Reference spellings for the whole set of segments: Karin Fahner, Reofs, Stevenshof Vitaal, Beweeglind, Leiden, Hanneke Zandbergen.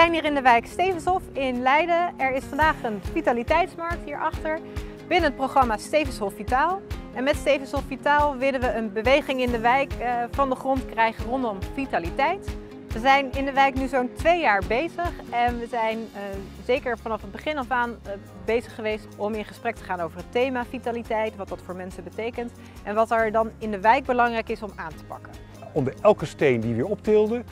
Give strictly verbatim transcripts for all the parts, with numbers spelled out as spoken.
zijn hier in de wijk Stevenshof in Leiden. Er is vandaag een vitaliteitsmarkt hierachter binnen het programma Stevenshof Vitaal. En met Stevenshof Vitaal willen we een beweging in de wijk van de grond krijgen rondom vitaliteit. We zijn in de wijk nu zo'n twee jaar bezig en we zijn uh, zeker vanaf het begin af aan uh, bezig geweest om in gesprek te gaan over het thema vitaliteit, wat dat voor mensen betekent en wat er dan in de wijk belangrijk is om aan te pakken. Onder elke steen die we optilden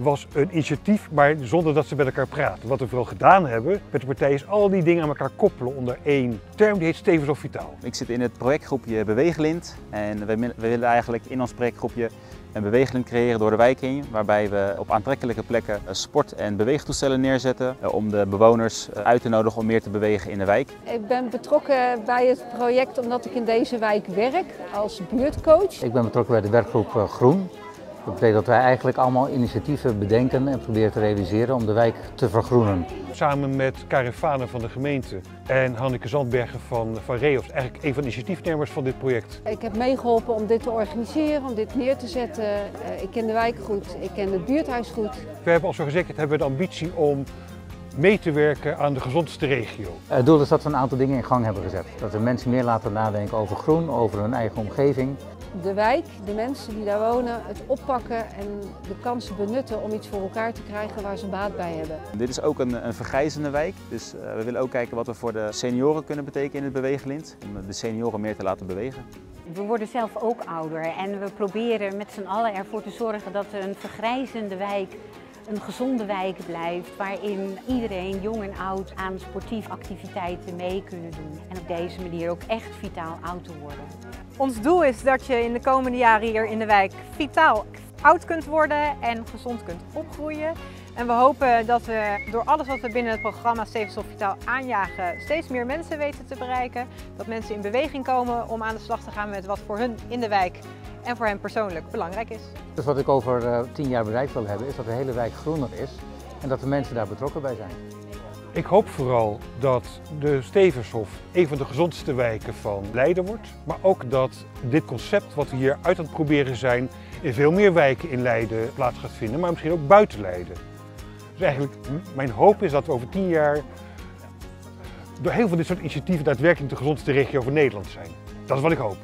was een initiatief, maar zonder dat ze met elkaar praten. Wat we vooral gedaan hebben met de partij is al die dingen aan elkaar koppelen onder één term, die heet Stevenshof Vitaal. Ik zit in het projectgroepje Beweeglind en wij, wij willen eigenlijk in ons projectgroepje een beweeglind creëren door de wijk heen, waarbij we op aantrekkelijke plekken sport- en beweegtoestellen neerzetten om de bewoners uit te nodigen om meer te bewegen in de wijk. Ik ben betrokken bij het project omdat ik in deze wijk werk als buurtcoach. Ik ben betrokken bij de werkgroep Groen. Dat betekent dat wij eigenlijk allemaal initiatieven bedenken en proberen te realiseren om de wijk te vergroenen. Samen met Karin Fahner van de gemeente en Hanneke Zandbergen van, van Reofs, eigenlijk een van de initiatiefnemers van dit project. Ik heb meegeholpen om dit te organiseren, om dit neer te zetten. Ik ken de wijk goed, ik ken het buurthuis goed. We hebben, als we gezegd hebben, de ambitie om mee te werken aan de gezondste regio. Het doel is dat we een aantal dingen in gang hebben gezet. Dat we mensen meer laten nadenken over groen, over hun eigen omgeving. De wijk, de mensen die daar wonen, het oppakken en de kansen benutten om iets voor elkaar te krijgen waar ze baat bij hebben. Dit is ook een, een vergrijzende wijk, dus uh, we willen ook kijken wat we voor de senioren kunnen betekenen in het Beweeglind. Om de senioren meer te laten bewegen. We worden zelf ook ouder en we proberen met z'n allen ervoor te zorgen dat een vergrijzende wijk een gezonde wijk blijft, waarin iedereen, jong en oud, aan sportieve activiteiten mee kunnen doen. En op deze manier ook echt vitaal oud te worden. Ons doel is dat je in de komende jaren hier in de wijk vitaal oud kunt worden en gezond kunt opgroeien. En we hopen dat we door alles wat we binnen het programma Stevenshof Vitaal aanjagen steeds meer mensen weten te bereiken. Dat mensen in beweging komen om aan de slag te gaan met wat voor hun in de wijk en voor hen persoonlijk belangrijk is. Dus wat ik over uh, tien jaar bereikt wil hebben is dat de hele wijk groener is en dat de mensen daar betrokken bij zijn. Ik hoop vooral dat de Stevenshof een van de gezondste wijken van Leiden wordt. Maar ook dat dit concept wat we hier uit aan het proberen zijn in veel meer wijken in Leiden plaats gaat vinden, maar misschien ook buiten Leiden. Dus eigenlijk mijn hoop is dat we over tien jaar door heel veel dit soort initiatieven daadwerkelijk de gezondste regio van Nederland zijn. Dat is wat ik hoop.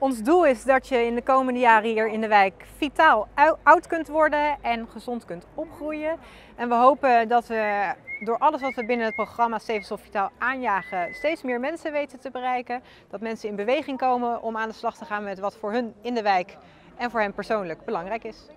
Ons doel is dat je in de komende jaren hier in de wijk vitaal oud kunt worden en gezond kunt opgroeien. En we hopen dat we door alles wat we binnen het programma Stevenshof Vitaal aanjagen steeds meer mensen weten te bereiken. Dat mensen in beweging komen om aan de slag te gaan met wat voor hun in de wijk en voor hen persoonlijk belangrijk is.